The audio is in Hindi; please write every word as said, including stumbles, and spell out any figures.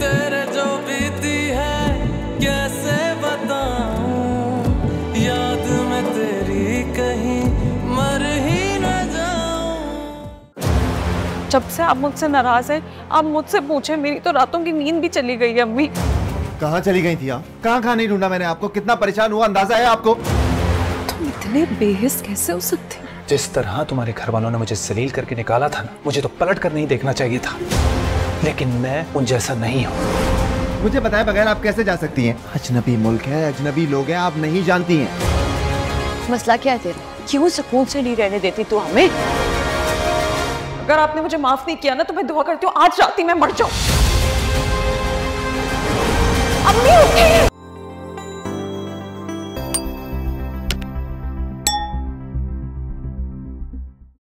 तेरे जो बीती है कैसे बताऊं, याद में तेरी कहीं मर ही न जाऊं। जब से आप मुझसे नाराज हैं, आप मुझसे पूछे, मेरी तो रातों की नींद भी चली गई है। अम्मी कहाँ चली गई थी आप? कहाँ कहाँ नहीं ढूंढा मैंने आपको, कितना परेशान हुआ अंदाजा है आपको? तुम इतने बेहिस कैसे हो सकते? जिस तरह तुम्हारे घर वालों ने मुझे जलील करके निकाला था ना, मुझे तो पलट कर नहीं देखना चाहिए था, लेकिन मैं उन जैसा नहीं हूँ। मुझे बताए बगैर आप कैसे जा सकती हैं? अजनबी मुल्क है, अजनबी लोग हैं, आप नहीं जानती हैं। मसला क्या है तेरा? क्यों सुकून से नहीं रहने देती तू हमें? अगर आपने मुझे माफ नहीं किया ना तो मैं दुआ करती हूँ आज रात ही मैं मर जाऊँ। अम्मी उठिए,